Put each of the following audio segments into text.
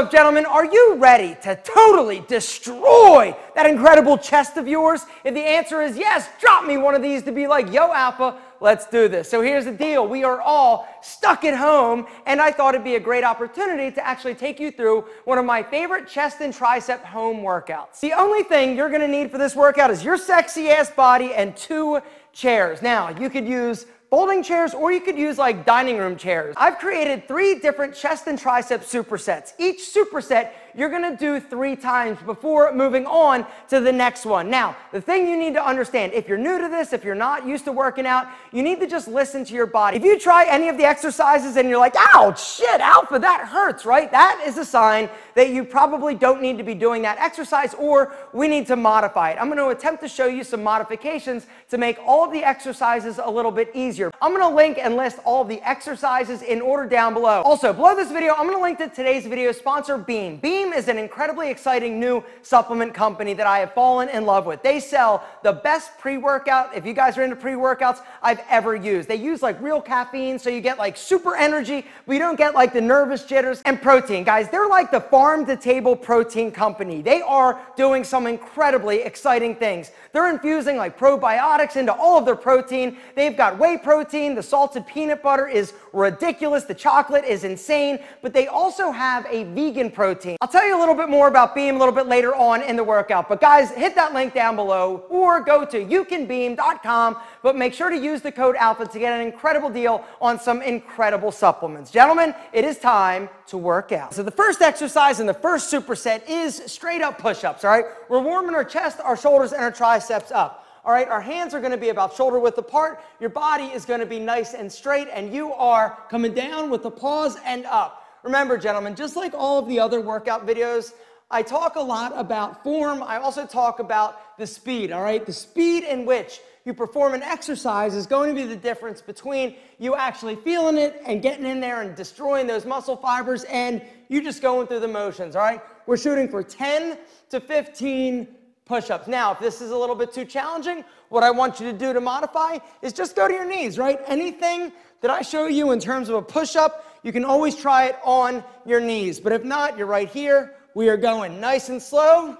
So, gentlemen, are you ready to totally destroy that incredible chest of yours? If the answer is yes, drop me one of these to be like, yo, Alpha, let's do this. So here's the deal. We are all stuck at home, and I thought it'd be a great opportunity to actually take you through one of my favorite chest and tricep home workouts. The only thing you're going to need for this workout is your sexy ass body and 2 chairs. Now, you could use folding chairs, or you could use like dining room chairs. I've created 3 different chest and tricep supersets. Each superset you're gonna do 3 times before moving on to the next one. Now, the thing you need to understand, if you're new to this, if you're not used to working out, you need to just listen to your body. If you try any of the exercises and you're like, ow, shit, Alpha, that hurts, right? That is a sign that you probably don't need to be doing that exercise, or we need to modify it. I'm gonna attempt to show you some modifications to make all of the exercises a little bit easier. I'm going to link and list all the exercises in order down below. Also, below this video, I'm going to link to today's video sponsor, Beam. Beam is an incredibly exciting new supplement company that I have fallen in love with. They sell the best pre-workout, if you guys are into pre-workouts, I've ever used. They use like real caffeine, so you get like super energy, but you don't get like the nervous jitters. And protein. Guys, they're like the farm-to-table protein company. They are doing some incredibly exciting things. They're infusing like probiotics into all of their protein. They've got whey protein, the salted peanut butter is ridiculous, the chocolate is insane, but they also have a vegan protein. I'll tell you a little bit more about Beam a little bit later on in the workout, but guys, hit that link down below or go to youcanbeam.com, but make sure to use the code ALPHA to get an incredible deal on some incredible supplements. Gentlemen, it is time to work out. So the first exercise in the first superset is straight up push-ups, all right? We're warming our chest, our shoulders, and our triceps up. All right, our hands are going to be about shoulder width apart. Your body is going to be nice and straight, and you are coming down with the paws and up. Remember, gentlemen, just like all of the other workout videos, I talk a lot about form. I also talk about the speed, all right? The speed in which you perform an exercise is going to be the difference between you actually feeling it and getting in there and destroying those muscle fibers and you just going through the motions, all right? We're shooting for 10 to 15 push-ups. Now, if this is a little bit too challenging, what I want you to do to modify is just go to your knees, right? Anything that I show you in terms of a push-up, you can always try it on your knees. But if not, you're right here. We are going nice and slow,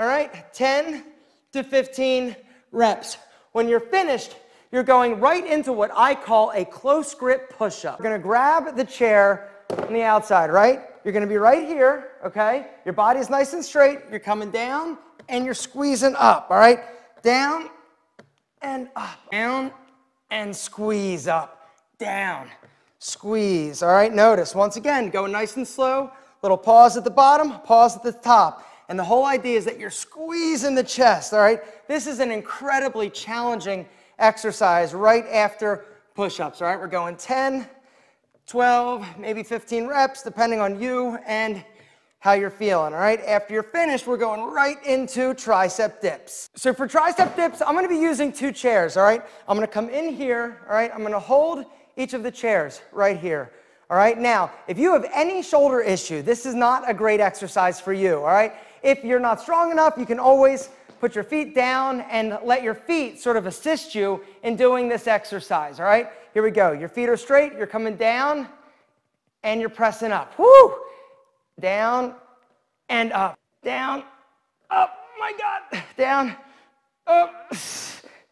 all right? 10 to 15 reps. When you're finished, you're going right into what I call a close grip push-up. You're gonna grab the chair on the outside, right? You're gonna be right here, okay? Your body's nice and straight. You're coming down and you're squeezing up, all right? Down and up, down and squeeze up, down, squeeze, all right? Notice, once again, go nice and slow, little pause at the bottom, pause at the top. And the whole idea is that you're squeezing the chest, all right? This is an incredibly challenging exercise right after push-ups, all right? We're going 10, 12, maybe 15 reps, depending on you and how you're feeling, all right? After you're finished, we're going right into tricep dips. So for tricep dips, I'm gonna be using 2 chairs, all right? I'm gonna come in here, all right? I'm gonna hold each of the chairs right here, all right? Now, if you have any shoulder issue, this is not a great exercise for you, all right? If you're not strong enough, you can always put your feet down and let your feet sort of assist you in doing this exercise, all right? Here we go. Your feet are straight, you're coming down, and you're pressing up. Woo! Down and up, down, up, my God, down, up,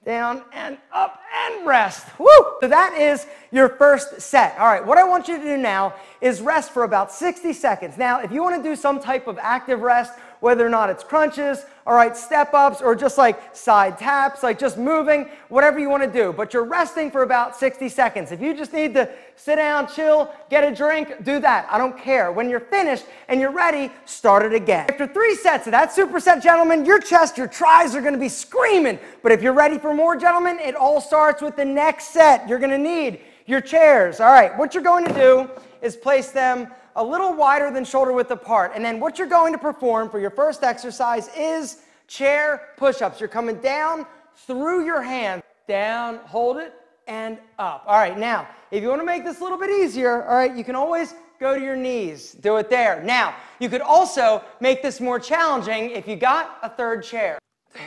down and up and rest. Woo! So that is your first set. All right, what I want you to do now is rest for about 60 seconds. Now, if you want to do some type of active rest, whether or not it's crunches, all right, step-ups, or just like side taps, like just moving, whatever you want to do. But you're resting for about 60 seconds. If you just need to sit down, chill, get a drink, do that. I don't care. When you're finished and you're ready, start it again. After 3 sets of that superset, gentlemen, your chest, your tries are going to be screaming. But if you're ready for more, gentlemen, it all starts with the next set. You're going to need your chairs. All right, what you're going to do is place them a little wider than shoulder width apart. And then what you're going to perform for your first exercise is chair push-ups. You're coming down through your hand. Down, hold it, and up. All right, now, if you want to make this a little bit easier, all right, you can always go to your knees. Do it there. Now, you could also make this more challenging if you got a 3rd chair. Down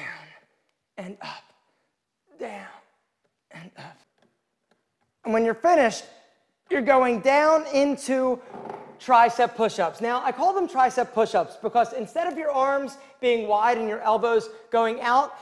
and up. Down and up. And when you're finished, you're going down into tricep push-ups. Now, I call them tricep push-ups because instead of your arms being wide and your elbows going out,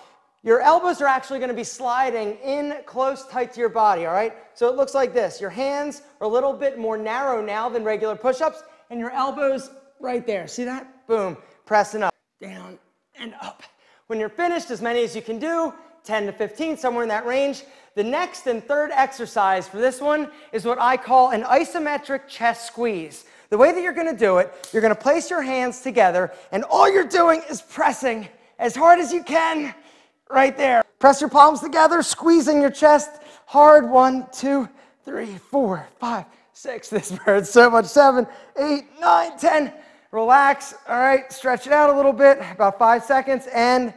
your elbows are actually going to be sliding in close, tight to your body, all right? So it looks like this. Your hands are a little bit more narrow now than regular push-ups, and your elbows right there. See that? Boom. Pressing up. Down and up. When you're finished, as many as you can do, 10 to 15, somewhere in that range. The next and third exercise for this one is what I call an isometric chest squeeze. The way that you're going to do it, you're going to place your hands together, and all you're doing is pressing as hard as you can. Right there. Press your palms together, squeezing your chest hard. 1, 2, 3, 4, 5, 6. This burns so much. 7, 8, 9, 10. Relax. All right, stretch it out a little bit, about 5 seconds, and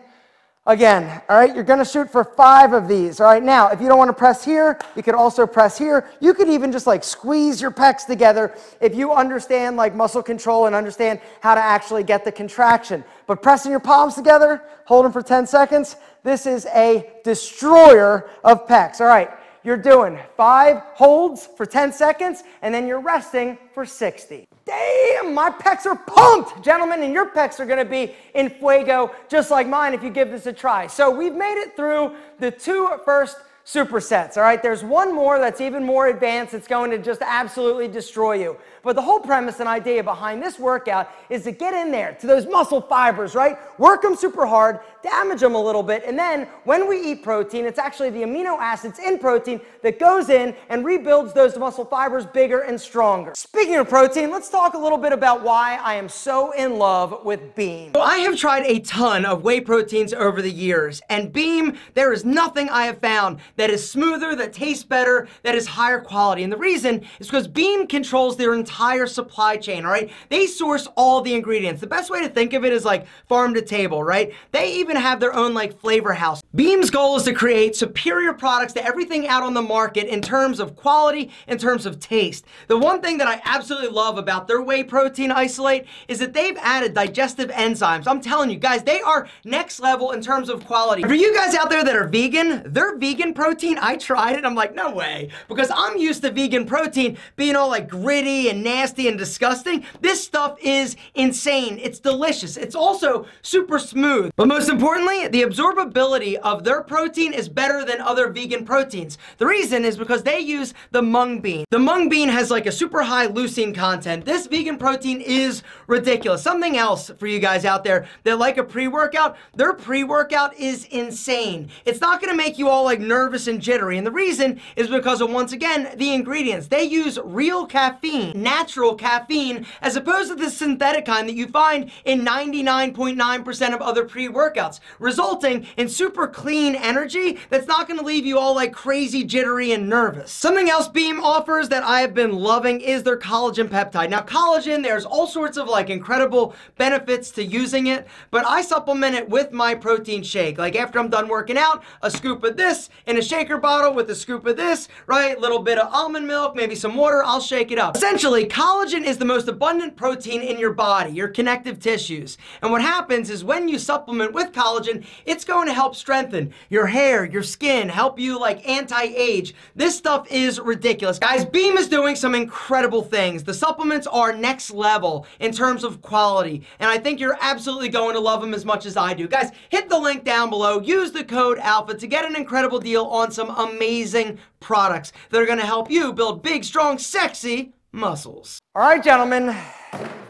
again. All right, you're going to shoot for 5 of these. All right, now, if you don't want to press here, you could also press here. You could even just like squeeze your pecs together if you understand like muscle control and understand how to actually get the contraction. But pressing your palms together, hold them for 10 seconds. This is a destroyer of pecs. All right, you're doing 5 holds for 10 seconds, and then you're resting for 60. Damn, my pecs are pumped, gentlemen, and your pecs are going to be in fuego just like mine if you give this a try. So we've made it through the 2 first supersets, all right? There's one more that's even more advanced. It's going to just absolutely destroy you. But the whole premise and idea behind this workout is to get in there to those muscle fibers, right? Work them super hard, damage them a little bit, and then when we eat protein, it's actually the amino acids in protein that goes in and rebuilds those muscle fibers bigger and stronger. Speaking of protein, let's talk a little bit about why I am so in love with Beam. So I have tried a ton of whey proteins over the years, and Beam, there is nothing I have found that is smoother, that tastes better, that is higher quality. And the reason is because Beam controls their entire supply chain, all right? They source all the ingredients. The best way to think of it is like farm to table, right? They even have their own like flavor house. Beam's goal is to create superior products to everything out on the market in terms of quality, in terms of taste. The one thing that I absolutely love about their whey protein isolate is that they've added digestive enzymes. I'm telling you guys, they are next level in terms of quality. For you guys out there that are vegan, their vegan protein, I tried it, I'm like, no way. Because I'm used to vegan protein being all like gritty and nasty and disgusting. This stuff is insane. It's delicious. It's also super smooth. But most importantly, the absorbability of their protein is better than other vegan proteins. The reason is because they use the mung bean. The mung bean has like a super high leucine content. This vegan protein is ridiculous. Something else for you guys out there that like a pre-workout, their pre-workout is insane. It's not gonna make you all like nervous and jittery, and the reason is because of, once again, the ingredients. They use real caffeine, natural caffeine, as opposed to the synthetic kind that you find in 99.9% of other pre-workouts, resulting in super clean energy that's not going to leave you all like crazy, jittery, and nervous. Something else Beam offers that I have been loving is their collagen peptide. Now, collagen, there's all sorts of like incredible benefits to using it, but I supplement it with my protein shake. Like after I'm done working out, a scoop of this in a shaker bottle with a scoop of this, right? A little bit of almond milk, maybe some water, I'll shake it up. Essentially, collagen is the most abundant protein in your body, your connective tissues. And what happens is when you supplement with collagen, it's going to help strengthen your hair, your skin, help you like anti-age. This stuff is ridiculous. Guys, Beam is doing some incredible things. The supplements are next level in terms of quality, and I think you're absolutely going to love them as much as I do. Guys, hit the link down below, use the code ALPHA to get an incredible deal on some amazing products that are going to help you build big, strong, sexy muscles. All right, gentlemen,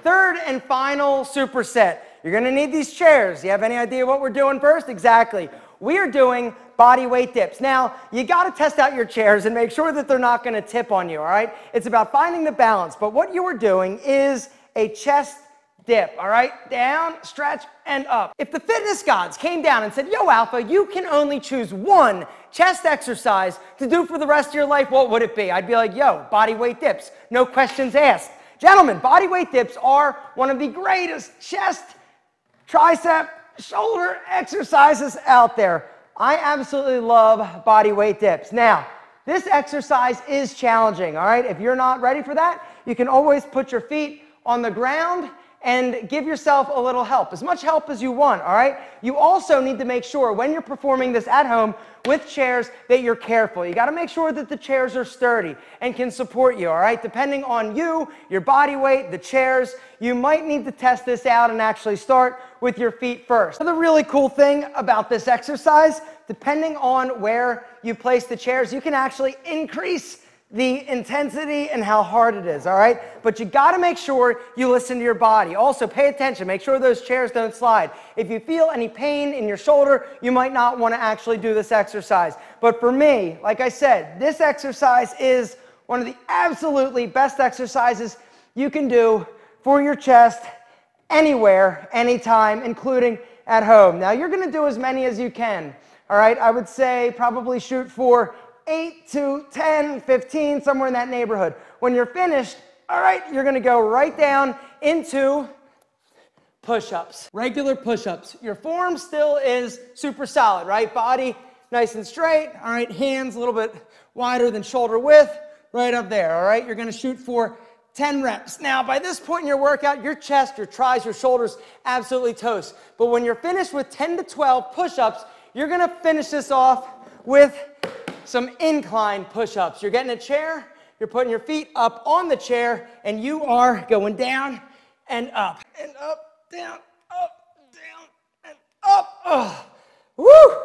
third and final superset. You're going to need these chairs. You have any idea what we're doing first? Exactly. We are doing body weight dips. Now, you got to test out your chairs and make sure that they're not going to tip on you, all right? It's about finding the balance, but what you are doing is a chest dip, all right? Down, stretch, and up. If the fitness gods came down and said, yo, Alpha, you can only choose one chest exercise to do for the rest of your life, what would it be? I'd be like, yo, body weight dips. No questions asked. Gentlemen, body weight dips are one of the greatest chest, tricep, shoulder exercises out there. I absolutely love body weight dips. Now, this exercise is challenging, all right? If you're not ready for that, you can always put your feet on the ground and give yourself a little help, as much help as you want, all right? You also need to make sure when you're performing this at home with chairs that you're careful. You got to make sure that the chairs are sturdy and can support you, all right? Depending on you, your body weight, the chairs, you might need to test this out and actually start with your feet first. Another really cool thing about this exercise, depending on where you place the chairs, you can actually increase the intensity and how hard it is, all right? But you gotta make sure you listen to your body. Also, pay attention. Make sure those chairs don't slide. If you feel any pain in your shoulder, you might not wanna actually do this exercise. But for me, like I said, this exercise is one of the absolutely best exercises you can do for your chest anywhere, anytime, including at home. Now, you're gonna do as many as you can, all right? I would say probably shoot for 8 to 10, 15, somewhere in that neighborhood. When you're finished, all right, you're gonna go right down into push-ups, regular push-ups. Your form still is super solid, right? Body nice and straight, all right, hands a little bit wider than shoulder width, right up there, all right? You're gonna shoot for 10 reps. Now, by this point in your workout, your chest, your triceps, your shoulders, absolutely toast. But when you're finished with 10 to 12 push-ups, you're gonna finish this off with some incline push-ups. You're getting a chair, you're putting your feet up on the chair, and you are going down and up, down, and up. Oh, woo!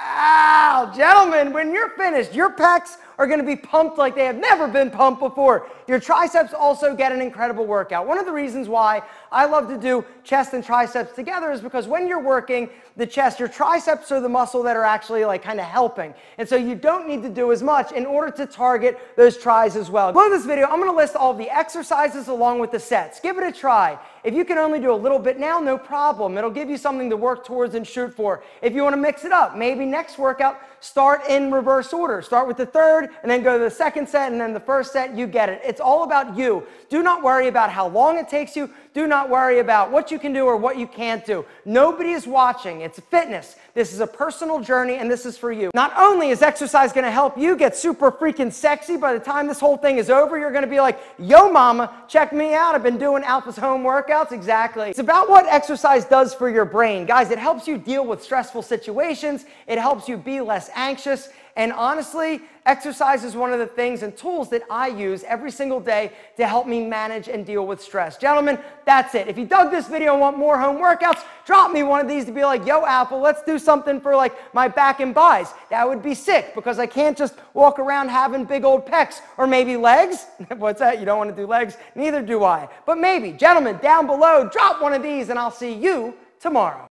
Ow, gentlemen, when you're finished, your pecs are gonna be pumped like they have never been pumped before. Your triceps also get an incredible workout. One of the reasons why I love to do chest and triceps together is because when you're working the chest, your triceps are the muscle that are actually like kind of helping. And so you don't need to do as much in order to target those tries as well. Below this video, I'm gonna list all the exercises along with the sets. Give it a try. If you can only do a little bit now, no problem. It'll give you something to work towards and shoot for. If you wanna mix it up, maybe next workout, start in reverse order. Start with the third, and then go to the second set, and then the first set. You get it. It's all about you. Do not worry about how long it takes you. Do not worry about what you can do or what you can't do. Nobody is watching. It's fitness. This is a personal journey, and this is for you. Not only is exercise going to help you get super freaking sexy, by the time this whole thing is over, you're going to be like, yo, mama, check me out. I've been doing ALPHA's home workouts. Exactly. It's about what exercise does for your brain. Guys, it helps you deal with stressful situations. It helps you be less anxious. And honestly, exercise is one of the things and tools that I use every single day to help me manage and deal with stress. Gentlemen, that's it. If you dug this video and want more home workouts, drop me one of these to be like, yo, Apple, let's do something for like my back and buys. That would be sick because I can't just walk around having big old pecs or maybe legs. What's that? You don't want to do legs? Neither do I. But maybe. Gentlemen, down below, drop one of these and I'll see you tomorrow.